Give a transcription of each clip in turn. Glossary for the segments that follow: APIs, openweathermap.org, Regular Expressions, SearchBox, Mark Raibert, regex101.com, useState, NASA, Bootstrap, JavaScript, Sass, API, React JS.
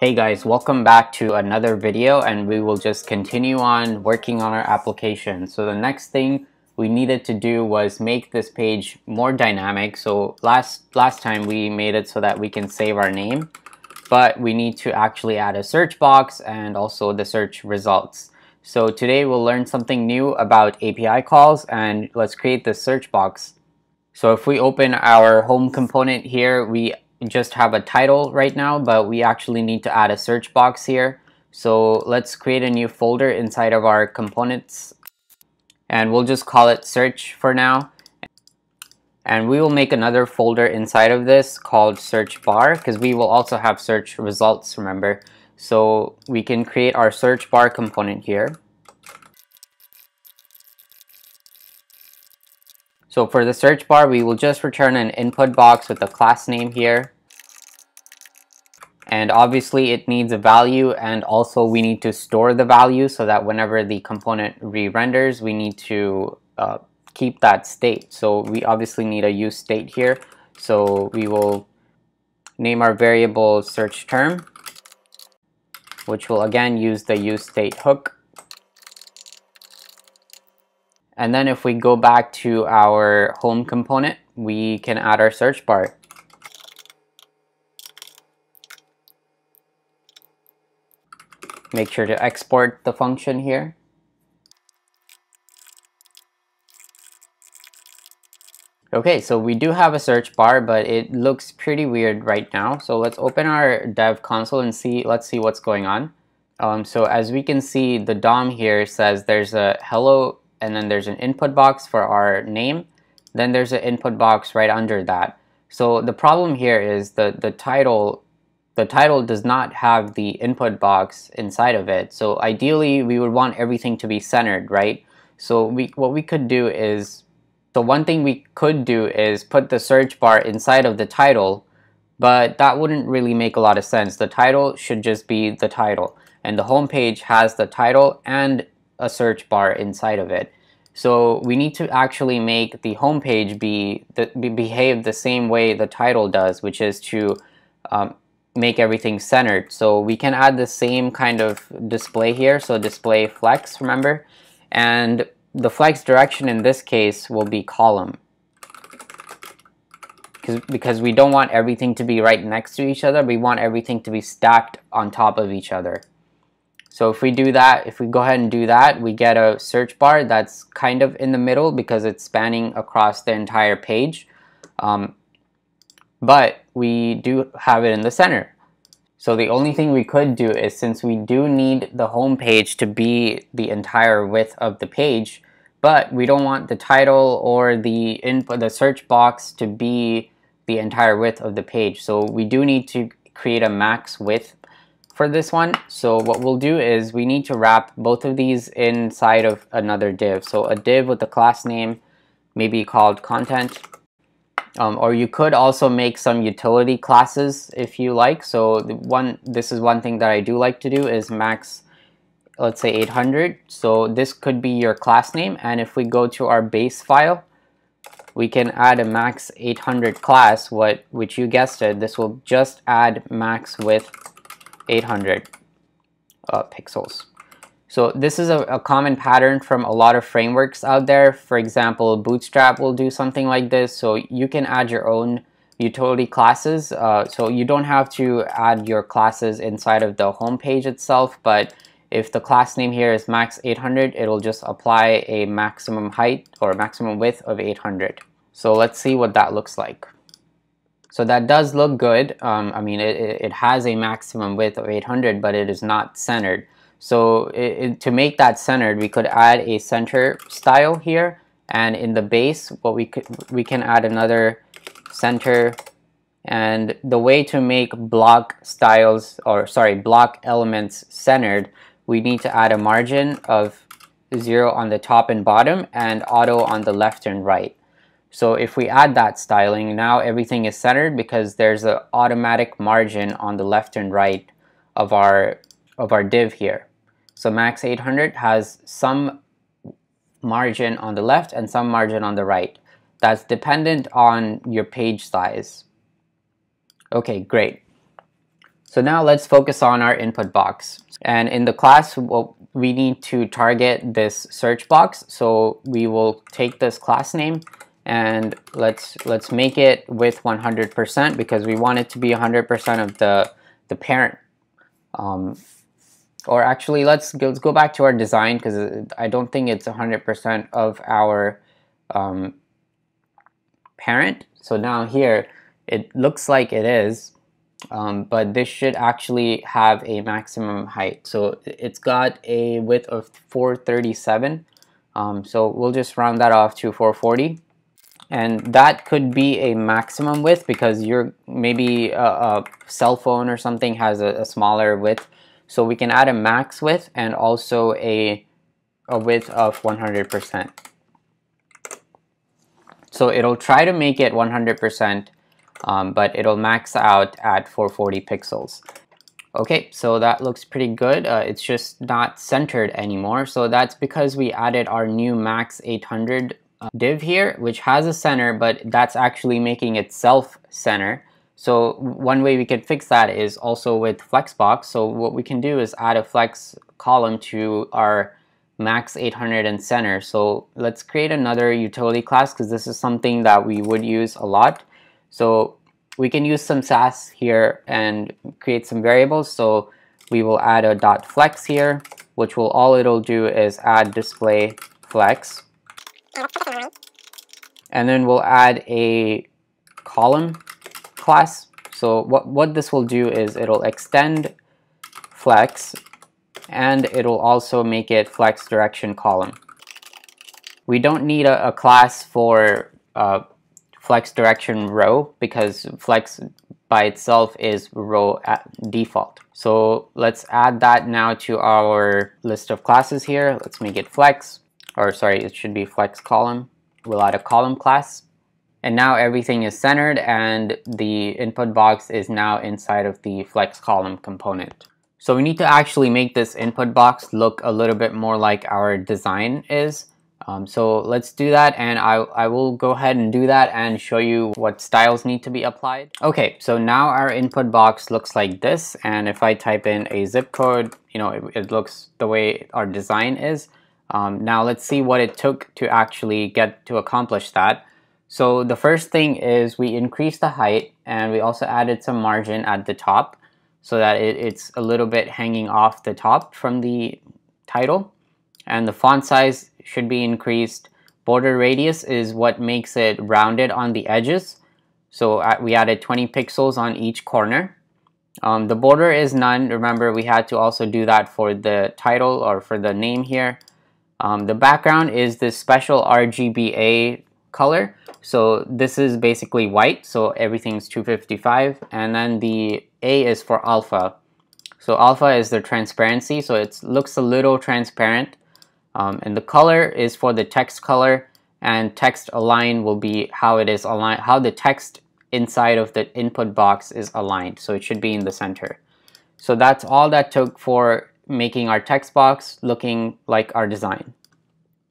Hey guys, welcome back to another video, and we will just continue on working on our application. So the next thing we needed to do was make this page more dynamic. So last time we made it so that we can save our name, but we need to actually add a search box and also the search results. So today we'll learn something new about API calls, and let's create the search box. So if we open our home component here, we just have a title right now, but we actually need to add a search box here. So let's create a new folder inside of our components, and we'll just call it search for now. And we will make another folder inside of this called search bar, because we will also have search results, remember. So we can create our search bar component here. So for the search bar, we will just return an input box with a class name here. And obviously it needs a value, and also we need to store the value so that whenever the component re-renders, we need to keep that state. So we obviously need a useState here. So we will name our variable search term, which will again use the useState hook. And then if we go back to our home component, we can add our search bar. Make sure to export the function here. Okay, so we do have a search bar, but it looks pretty weird right now. So let's open our dev console and let's see what's going on. So as we can see, the DOM here says there's a hello, and then there's an input box for our name. Then there's an input box right under that. So the problem here is the title does not have the input box inside of it. So ideally, we would want everything to be centered, right? So one thing we could do is put the search bar inside of the title, but that wouldn't really make a lot of sense. The title should just be the title, and the home page has the title and a search bar inside of it. So we need to actually make the home page behave the same way the title does, which is to make everything centered. So we can add the same kind of display here. So display flex, remember, and the flex direction in this case will be column, because we don't want everything to be right next to each other. We want everything to be stacked on top of each other. So if we do that, if we go ahead and do that, we get a search bar that's kind of in the middle because it's spanning across the entire page. But we do have it in the center. So the only thing we could do is, since we do need the home page to be the entire width of the page, but we don't want the title or the input, the search box, to be the entire width of the page. So we do need to create a max width for this one. So what we'll do is we need to wrap both of these inside of another div. So a div with a class name, maybe called content, or you could also make some utility classes if you like. So this is one thing that I do like to do is max, let's say 800. So this could be your class name, and if we go to our base file, we can add a max 800 class, which you guessed it, this will just add max width 800 pixels. So this is a common pattern from a lot of frameworks out there. For example, Bootstrap will do something like this. So you can add your own utility classes. So you don't have to add your classes inside of the home page itself, but if the class name here is max 800, it'll just apply a maximum height or maximum width of 800. So let's see what that looks like. So that does look good. I mean, it has a maximum width of 800, but it is not centered. So to make that centered, we could add a center style here, and in the base, we can add another center. And the way to make block elements centered, we need to add a margin of 0 on the top and bottom, and auto on the left and right. So if we add that styling, now everything is centered because there's an automatic margin on the left and right of our div here. So max 800 has some margin on the left and some margin on the right. That's dependent on your page size. Okay, great. So now let's focus on our input box. And in the class, we need to target this search box. So we will take this class name and let's make it with 100% because we want it to be 100% of the parent. Or actually, let's go back to our design because I don't think it's 100% of our parent. So now here, it looks like it is. But this should actually have a maximum height. So it's got a width of 437. So we'll just round that off to 440. And that could be a maximum width because you're maybe a cell phone or something has a smaller width. So we can add a max width and also a width of 100%. So it'll try to make it 100%. But it'll max out at 440 pixels. Okay, so that looks pretty good. It's just not centered anymore. So that's because we added our new max 800 div here, which has a center, but that's actually making itself center. So one way we could fix that is also with flexbox. So what we can do is add a flex column to our max 800 and center. So let's create another utility class because this is something that we would use a lot. So we can use some sass here and create some variables. So we will add a dot flex here, which will all it'll do is add display flex. And then we'll add a column class. So what this will do is it'll extend flex and it'll also make it flex direction column. We don't need a class for flex direction row because flex by itself is row at default. So let's add that now to our list of classes here. Let's make it flex, or sorry, it should be flex column. We'll add a column class. And now everything is centered and the input box is now inside of the flex column component. So we need to actually make this input box look a little bit more like our design is. So let's do that, and I will go ahead and do that and show you what styles need to be applied. Okay, so now our input box looks like this, and if I type in a zip code, you know, it looks the way our design is. Now let's see what it took to actually get to accomplish that. So the first thing is we increased the height, and we also added some margin at the top so that it's a little bit hanging off the top from the title. And the font size should be increased. Border radius is what makes it rounded on the edges. So we added 20 pixels on each corner. The border is none. Remember, we had to also do that for the title or for the name here. The background is this special RGBA color. So this is basically white. So everything's 255. And then the A is for alpha. So alpha is the transparency. So it looks a little transparent. And the color is for the text color, and text align will be how it is aligned, how the text inside of the input box is aligned. So it should be in the center. So that's all that took for making our text box looking like our design.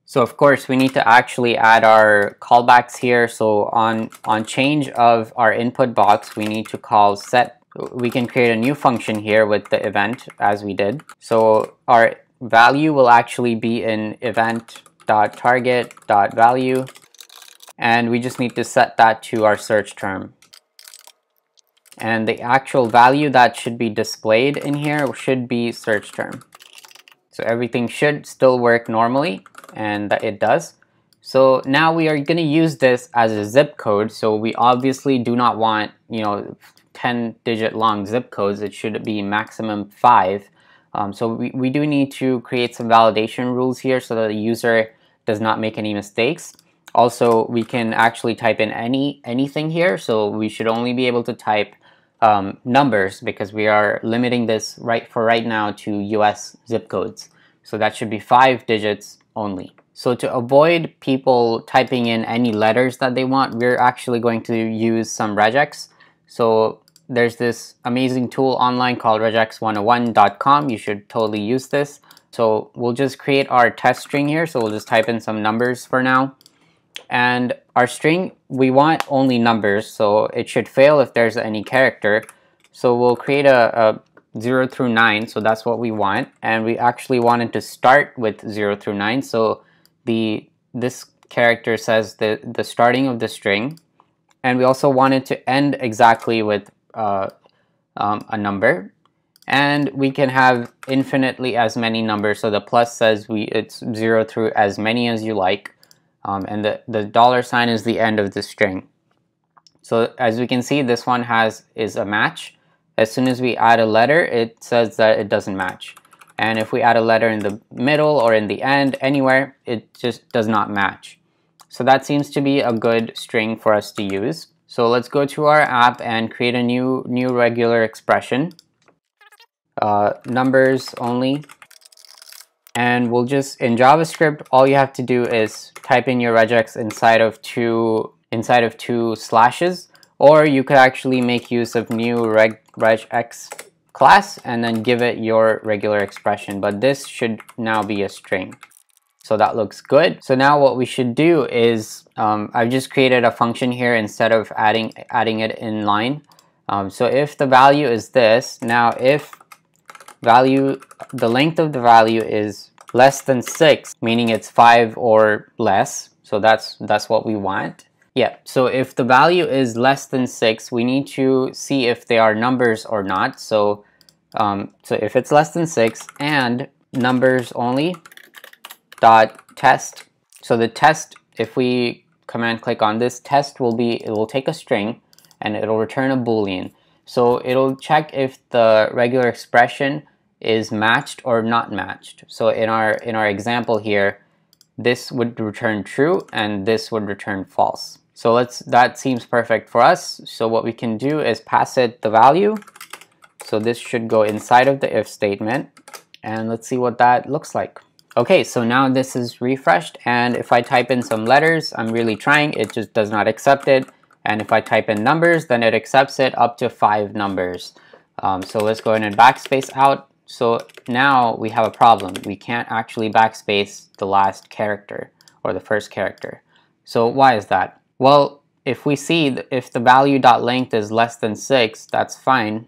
So of course we need to actually add our callbacks here. So on change of our input box, we need to call set. We can create a new function here with the event as we did. So our value will actually be in event.target.value, and we just need to set that to our search term. And the actual value that should be displayed in here should be search term. So everything should still work normally, and it does. So now we are going to use this as a zip code. So we obviously do not want, you know, 10-digit long zip codes. It should be maximum 5. So we do need to create some validation rules here so that the user does not make any mistakes. Also, we can actually type in anything here. So we should only be able to type numbers because we are limiting this right now to US zip codes. So that should be 5 digits only. So to avoid people typing in any letters that they want, we're actually going to use some regex. So there's this amazing tool online called regex101.com. You should totally use this. So we'll just create our test string here. So we'll just type in some numbers for now. And our string, we want only numbers. So it should fail if there's any character. So we'll create a 0 through 9, so that's what we want. And we actually wanted to start with 0 through 9, so this character says the starting of the string. And we also wanted to end exactly with a number. And we can have infinitely as many numbers, so the plus says it's 0 through as many as you like. And the dollar sign is the end of the string. So as we can see, this one is a match. As soon as we add a letter, it says that it doesn't match. And if we add a letter in the middle or in the end, anywhere, it just does not match. So that seems to be a good string for us to use. So let's go to our app and create a new regular expression. Numbers only. And we'll just, in JavaScript, all you have to do is type in your regex inside of two slashes, or you could actually make use of new regex class and then give it your regular expression. But this should now be a string. So that looks good. So now what we should do is, I've just created a function here instead of adding it in line. So if the value is this, now if the length of the value is less than 6, meaning it's 5 or less, so that's what we want. Yeah, so if the value is less than 6, we need to see if they are numbers or not. So, so if it's less than 6 and numbers only dot test. So the test, if we command click on this, test it will take a string and it'll return a Boolean. So it'll check if the regular expression is matched or not matched. So in our example here, this would return true and this would return false. So that seems perfect for us. So what we can do is pass it the value. So this should go inside of the if statement, and let's see what that looks like. Okay, so now this is refreshed, and if I type in some letters, I'm really trying, it just does not accept it. And if I type in numbers, then it accepts it up to 5 numbers. So let's go in and backspace out. So now we have a problem. We can't actually backspace the last character or the first character. So why is that? Well, if we see if the value.length is less than 6, that's fine.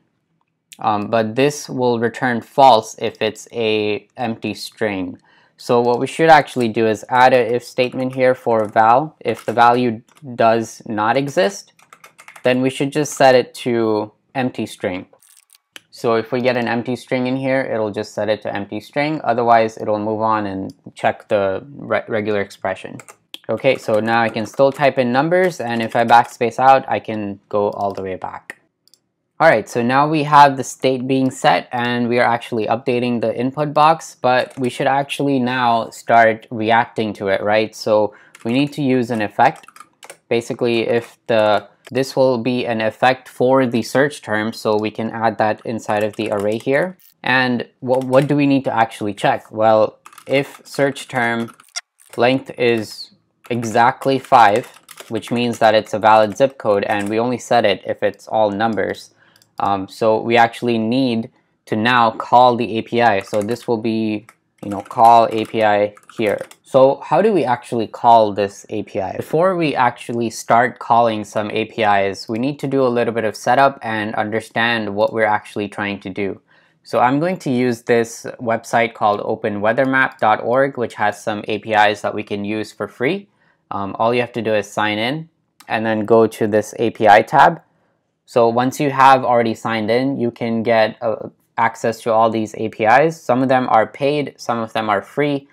But this will return false if it's a empty string. So what we should actually do is add an if statement here for val. If the value does not exist, then we should just set it to empty string. So if we get an empty string in here, it'll just set it to empty string. Otherwise, it'll move on and check the regular expression. Okay, so now I can still type in numbers, and if I backspace out, I can go all the way back. Alright, so now we have the state being set, and we are actually updating the input box, but we should actually now start reacting to it, right? So we need to use an effect. Basically, this will be an effect for the search term, so we can add that inside of the array here. And what do we need to actually check? Well, if search term length is exactly 5, which means that it's a valid zip code, and we only set it if it's all numbers. So we actually need to now call the API. So this will be, call API here. So how do we actually call this API? Before we actually start calling some APIs, we need to do a little bit of setup and understand what we're actually trying to do. So I'm going to use this website called openweathermap.org, which has some APIs that we can use for free. All you have to do is sign in and then go to this API tab. So once you have already signed in, you can get access to all these APIs. Some of them are paid, some of them are free.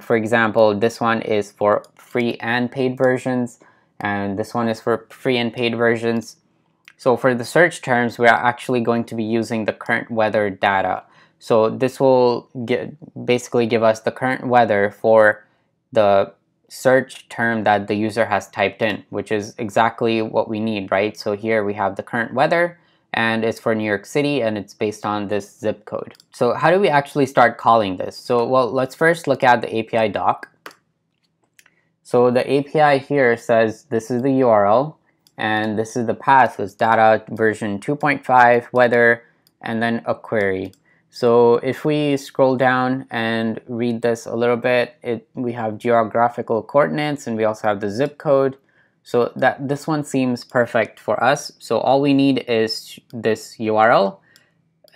For example, this one is for free and paid versions, and this one is for free and paid versions. So for the search terms, we are actually going to be using the current weather data. So this will basically give us the current weather for the search term that the user has typed in, which is exactly what we need, right? So here we have the current weather, and it's for New York City, and it's based on this zip code. So how do we actually start calling this? So, well, let's first look at the API doc. So the API here says this is the URL, and this is the path with data version 2.5, weather, and then a query. So if we scroll down and read this a little bit, we have geographical coordinates, and we also have the zip code. So that this one seems perfect for us. So all we need is this URL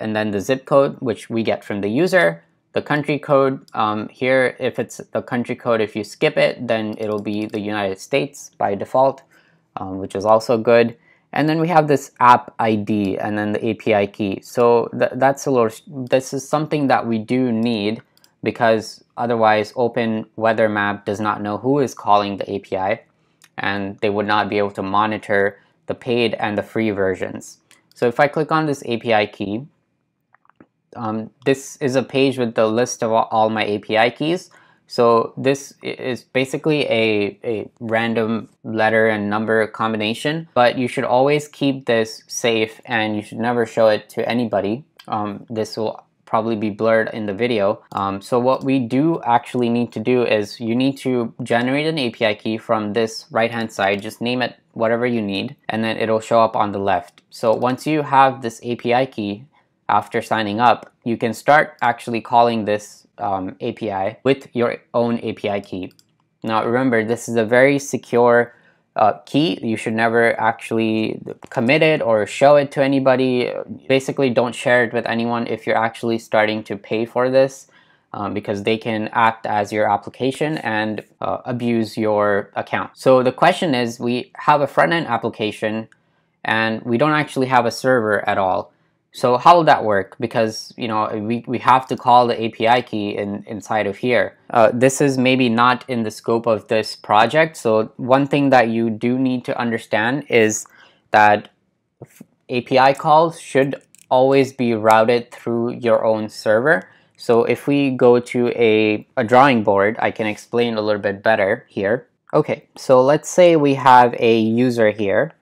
and then the zip code, which we get from the user, the country code here. If it's the country code, if you skip it, then it'll be the United States by default, which is also good. And then we have this app ID and then the API key. So that's a little, this is something that we do need because otherwise OpenWeatherMap does not know who is calling the API and they would not be able to monitor the paid and the free versions. So if I click on this API key, this is a page with the list of all my API keys. So this is basically a random letter and number combination, but you should always keep this safe and you should never show it to anybody. This will probably be blurred in the video. So what we do actually need to do is you need to generate an API key from this right-hand side, just name it whatever you need, and then it'll show up on the left. So once you have this API key, after signing up, you can start actually calling this API with your own API key. Now remember, this is a very secure key. You should never actually commit it or show it to anybody. Basically, don't share it with anyone if you're actually starting to pay for this because they can act as your application and abuse your account. So the question is, we have a front-end application and we don't actually have a server at all. So how will that work? Because you know we have to call the API key inside of here. This is maybe not in the scope of this project. So one thing that you do need to understand is that API calls should always be routed through your own server. So if we go to a drawing board, I can explain a little bit better here. Okay, so let's say we have a user here.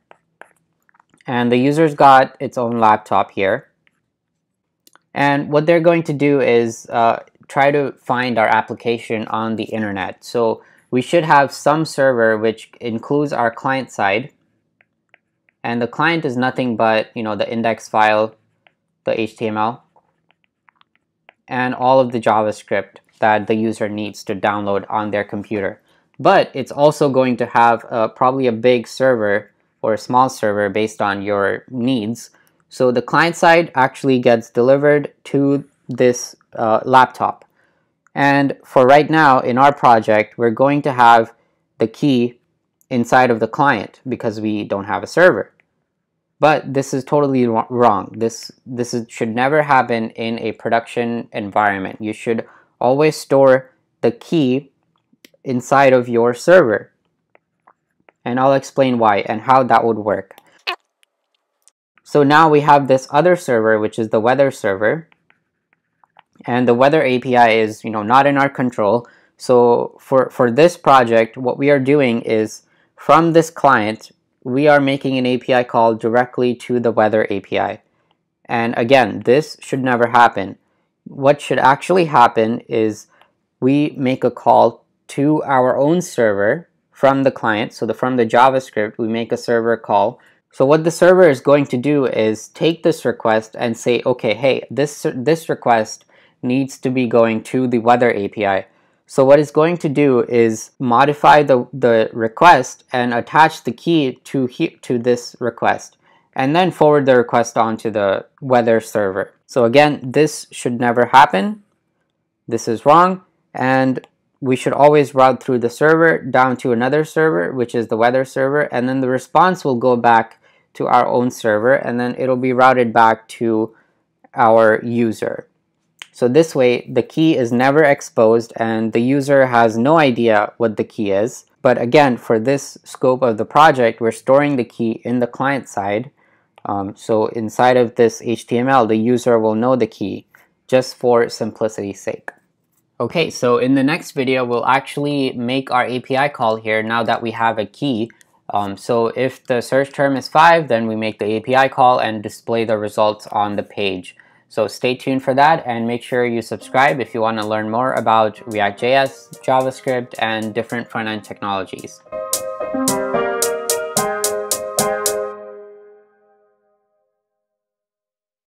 And the user's got its own laptop here. And what they're going to do is try to find our application on the internet. So we should have some server which includes our client side. And the client is nothing but, you know, the index file, the HTML, and all of the JavaScript that the user needs to download on their computer. But it's also going to have probably a big server or a small server based on your needs. So the client side actually gets delivered to this laptop. And for right now in our project, we're going to have the key inside of the client because we don't have a server. But this is totally wrong. This should never happen in a production environment. You should always store the key inside of your server. And I'll explain why and how that would work. So now we have this other server, which is the weather server. And the weather API is, you know, not in our control. So for this project, what we are doing is from this client, we are making an API call directly to the weather API. And again, this should never happen. What should actually happen is we make a call to our own server from the client, so from the JavaScript, we make a server call. So what the server is going to do is take this request and say, okay, hey, this request needs to be going to the weather API. So what it's going to do is modify the request and attach the key to this request, and then forward the request onto the weather server. So again, this should never happen. This is wrong, and we should always route through the server down to another server, which is the weather server, and then the response will go back to our own server, and then it'll be routed back to our user. So this way, the key is never exposed, and the user has no idea what the key is. But again, for this scope of the project, we're storing the key in the client side. So inside of this HTML, the user will know the key, just for simplicity's sake. Okay, so in the next video, we'll actually make our API call here now that we have a key. So if the search term is 5, then we make the API call and display the results on the page. So stay tuned for that and make sure you subscribe if you want to learn more about React.js, JavaScript, and different front-end technologies.